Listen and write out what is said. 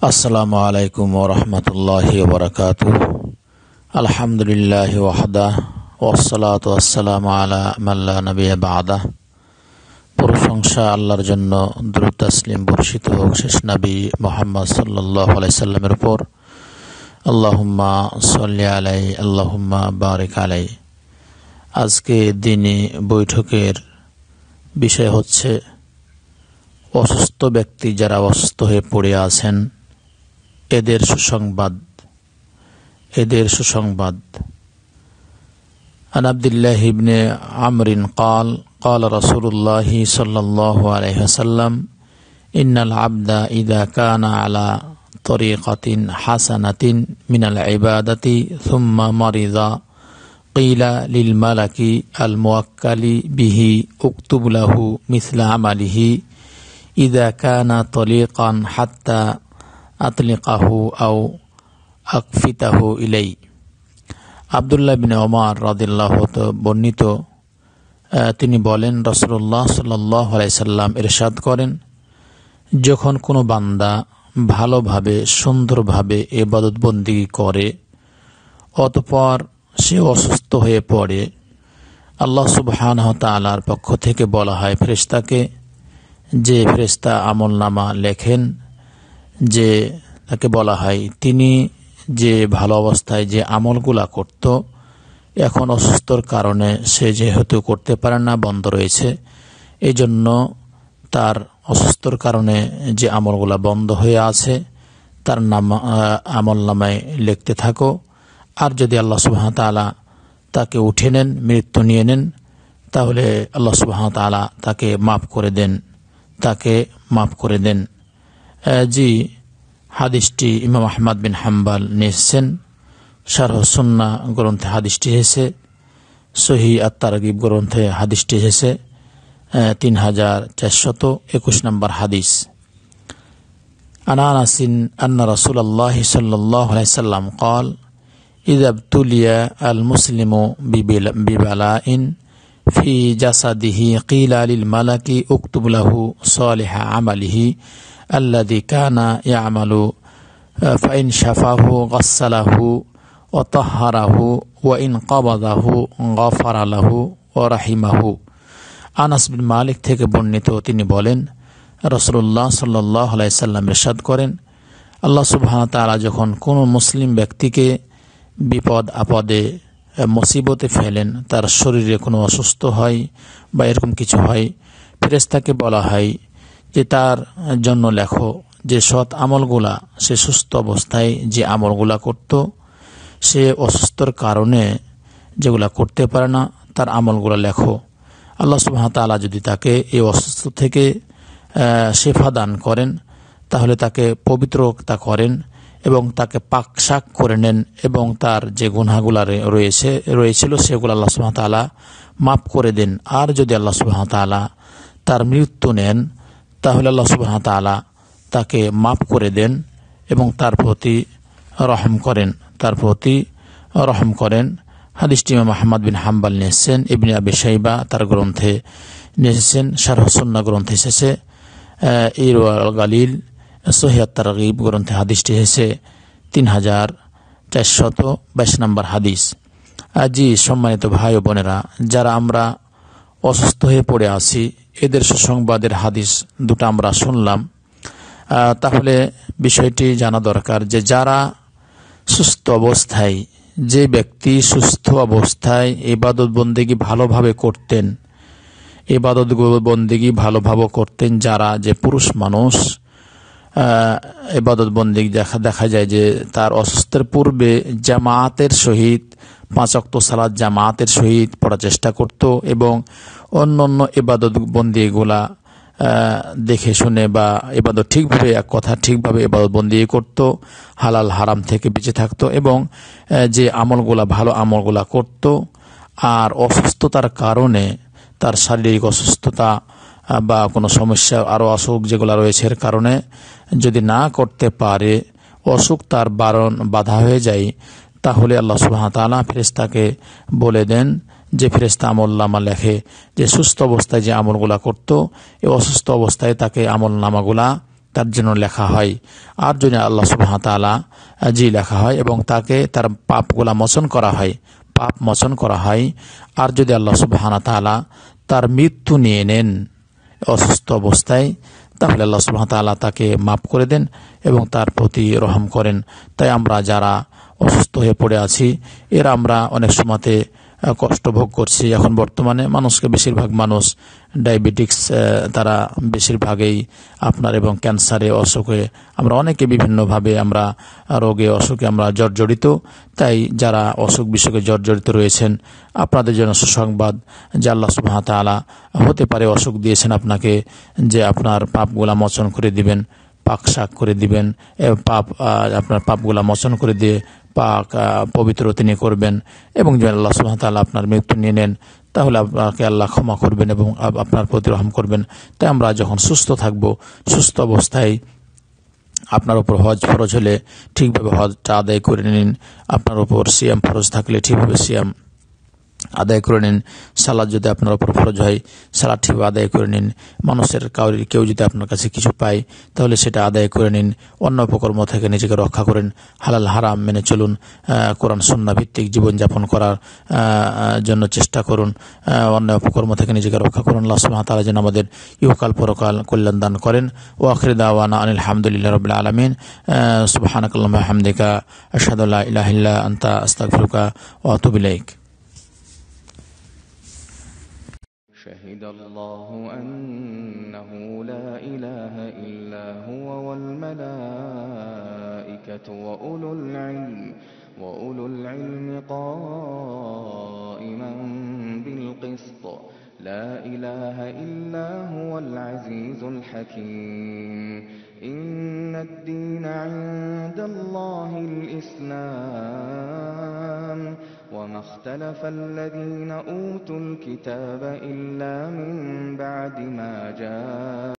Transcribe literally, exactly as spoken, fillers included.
Assalamualaikum warahmatullahi wabarakatuh. Alhamdulillahi wahdah. Wassalatu wassalamu ala man la nabiyya ba'dah. প্রশংসা আল্লাহর জন্য দরুদ তাসলিম বর্ষিত হোক শেষ নবী মুহাম্মদ সাল্লাল্লাহু আলাইহি সাল্লামের উপর। আল্লাহুম্মা সাল্লি আলাইহি, আল্লাহুম্মা বারিক আলাইহি। আজকে দিনে বৈঠকের বিষয় হচ্ছে অসুস্থ ব্যক্তি যারা অসুস্থ হয়ে পড়ে আছেন এদের সুসংবাদ এদের সুসংবাদ عن عبد الله بن عمرو قال قال رسول الله صلى الله عليه وسلم إن العبد إذا كان على طريقة حسنة من العبادة ثم مرض قيل للملك الموكل به اكتب له مثل عمله إذا كان طليقا حتى أطلقه أو أقفته إليه. আবদুল্লাহ বিন ওমর রাদিয়াল্লাহু তাআলা বর্ণিত তিনি বলেন রাসূলুল্লাহ সাল্লাল্লাহু আলাইহি সাল্লাম ইরশাদ করেন, যখন কোনো বান্দা ভালোভাবে সুন্দরভাবে ইবাদত বندگی করে অতঃপর সে অসুস্থ হয়ে পড়ে, আল্লাহ সুবহানাহু তাআলার পক্ষ থেকে বলা হয় ফেরেশতাকে যে ফেরেশতা আমলনামা লেখেন, যে তাকে বলা হয় তিনি যে ভালো অবস্থায় যে আমলগুলা করত এখন অসুস্থতার কারণে সে যেহেতু করতে পারে না, বন্ধ রয়েছে, এজন্য তার অসুস্থতার কারণে যে আমলগুলা বন্ধ হয়ে আছে তার নাম আমলনামায় লিখতে থাকো। আর যদি আল্লাহ সুবহানাহু তাআলা তাকে উঠে নেন, মৃত্যু নিয়ে নেন, তাহলে আল্লাহ সুবহানাহু তাআলা তাকে maaf করে দেন তাকে maaf করে দেন। জি হাদিসটি ইমাম আহমদ বিন হাম্বল নিয়েছেন, শারহ সুন্নাহ গ্রন্থে হাদিসটি এসেছে, সহিহ আত-তারগিব গ্রন্থে হাদিসটি এসেছে তিন হাজার চারশত একুশ নম্বর হাদিস। আনাস আন্না রাসূলুল্লাহ সাল্লাল্লাহু আলাইহি সাল্লাম قال إذا ابتلي المسلم ببلاء في جسده قيل للملك اكتب له صالح عمله الذي كان يعمل فإن شفاه غسله وطهره وإن قبضه غفر له ورحمه. أنس بن مالك থেকে বর্ণিত তিনি বলেন রাসূলুল্লাহ সাল্লাল্লাহু আলাইহি সাল্লাম ইরশাদ করেন, আল্লাহ সুবহানাহু ওয়া তাআলা যখন কোনো মুসলিম ব্যক্তিকে বিপদ আপদে মুসিবতে ফেলেন, তার শরীরে কোনো অসুস্থ হয় বা এরকম কিছু হয়, ফেরেশতাকে বলা হয় যে তার জন্য লেখো যে সৎ আমলগুলা সে সুস্থ অবস্থায় যে আমলগুলা করত, সে অসুস্থতার কারণে যেগুলা করতে পারে না তার আমলগুলা লেখো। আল্লাহ সুবহানাহু তাআলা যদি তাকে এই অসুস্থতা থেকে শিফা দান করেন তাহলে তাকে পবিত্রতা করেন এবং তাকে পাকশাক করে নেন এবং তার যে গুনাহগুলা রয়েছে রয়েছিল সেগুলো আল্লাহ সুবহানাহু তাআলা মাফ করে দেন। আর যদি আল্লাহ সুবহানাহু তাআলা তার মৃত্যু নেন তাহলে আল্লাহ সুবহানাহু তাআলা তাকে maaf করে দেন এবং তার প্রতি রহম করেন তার প্রতি রহম করেন। হাদিসটি ইমাম আহমদ বিন হাম্বল নিয়েছেন, ইবনে আবি শাইবা তার গ্রন্থে নিয়েছেন, শারহ সুন্নাহ গ্রন্থে এসেছে, ইরওয়াউল গালিল সহিহ আত-তারগিব গ্রন্থে হাদিসটি এসেছে তিন হাজার চারশত বাইশ নম্বর হাদিস। আজি সম্মানিত ভাই ও বোনেরা, যারা আমরা অসুস্থ হয়ে পড়ে আছি এদের সুসংবাদের হাদিস দুটো আমরা শুনলাম, তাহলে বিষয়টি জানা দরকার যে যারা সুস্থ অবস্থায় যে ব্যক্তি সুস্থ অবস্থায় ইবাদত বندگی ভালোভাবে করতেন ইবাদত বندگی ভালোভাবে করতেন যারা যে পুরুষ মানুষ ইবাদত বندگی দেখা দেখা যায় যে তার অসুস্থতার পূর্বে জামাতের সহিত পাঁচ ওয়াক্ত সালাত জামাতের সহিত পড়ার চেষ্টা করত এবং অন্যান্য ইবাদত বندگیগুলা দেখে শুনে বা ইবাদত ঠিকভাবে এক কথা ঠিকভাবে ইবাদত বندگی করত, হালাল হারাম থেকে বেঁচে থাকত এবং যে আমলগুলা ভালো আমলগুলা করত। আর অসুস্থতার কারণে তার শারীরিক অসুস্থতা বা কোনো সমস্যা আরও অসুখ যেগুলো রয়েছে এর কারণে যদি না করতে পারে, অসুখ তার বারণ বাধা হয়ে যায়, তাহলে আল্লাহ সুবহানাহু তাআলা ফেরেশতাকে বলে দেন যে ফেরেশতা আমলনামা লেখে যে সুস্থ অবস্থায় যে আমলগুলা করত, এই অসুস্থ অবস্থায় তাকে আমলনামাগুলা তার জন্য লেখা হয় আর জন্য আল্লাহ সুবহানাহু তাআলা জি লেখা হয় এবং তাকে তার পাপগুলা মোচন করা হয় পাপ মোচন করা হয় আর যদি আল্লাহ সুবহানাহু তাআলা তার মৃত্যু নিয়ে নেন অসুস্থ অবস্থায় তাহলে আল্লাহ সুবহানাহু তাআলা তাকে maaf করে দেন এবং তার প্রতি রহম করেন তাই আমরা যারা অসুস্থ হয়ে পড়ে আছি এর আমরা অনেক সময়তে কষ্ট ভোগ করছি এখন বর্তমানে মানুষকে বেশিরভাগ মানুষ ডায়াবেটিস তারা বেশিরভাগই আপনার এবং ক্যান্সারে অসুখে আমরা অনেকে বিভিন্ন ভাবে আমরা রোগে অসুখে আমরা জর্জরিত তাই যারা অসুখ বিষয়ে জর্জরিত রয়েছেন আপনাদের জন্য সুসংবাদ যে আল্লাহ সুবহানাহু তাআলা হতে পারে অসুখ দিয়েছেন আপনাকে যে আপনার পাপগুলা মোচন করে দিবেন পাক শাক করে দিবেন এবং পাপ আপনার পাপগুলা মোচন করে দিয়ে পাক পবিত্র তিনি করবেন এবং যেন আল্লাহ সুবহানাহু তাআলা আপনার মৃত্যু নিয়ে নেন তাহলে আপনাকে আল্লাহ ক্ষমা করবেন এবং আপনার প্রতি রহম করবেন তাই আমরা যখন সুস্থ থাকব সুস্থ অবস্থায় আপনার উপর হজ ফরজ হলে ঠিকভাবে হজটা আদায় করে নিন আপনার উপর সিয়াম ফরজ থাকলে ঠিকভাবে সিয়াম আদায় করে নিন সালাত যদি আপনার উপর ফরজ হয় সালাত ঠিকভাবে আদায় করে নিন মানুষের কাউরির কেউ যদি আপনার কাছে কিছু পায় তাহলে সেটা আদায় করে নিন অন্য অপকর্ম থেকে নিজেকে রক্ষা করেন হালাল হারাম মেনে চলুন কোরআন সুন্নাহ ভিত্তিক জীবন যাপন করার জন্য চেষ্টা করুন অন্য অপকর্ম থেকে নিজেকে রক্ষা করুন আল্লাহ সুবহানাহু তাআলা যেন আমাদের ইহকাল পরকাল কল্যাণ দান করেন ওয়া আখির দাওয়ানা আনিল হামদুলিল্লাহি রাব্বিল আলামিন সুবহানাকাল্লাহুম্মা ওয়া বিহামদিকা আশহাদু আল্লা ইলাহা ইল্লা আনতা আস্তাগফিরুকা ওয়া আতুবু ইলাইক شهد الله أنه لا إله إلا هو والملائكة وأولو العلم وأولو العلم قائما بالقسط لا إله إلا هو العزيز الحكيم إن الدين عند الله الإسلام وما اختلف الذين أوتوا الكتاب إلا من بعد ما جاءهم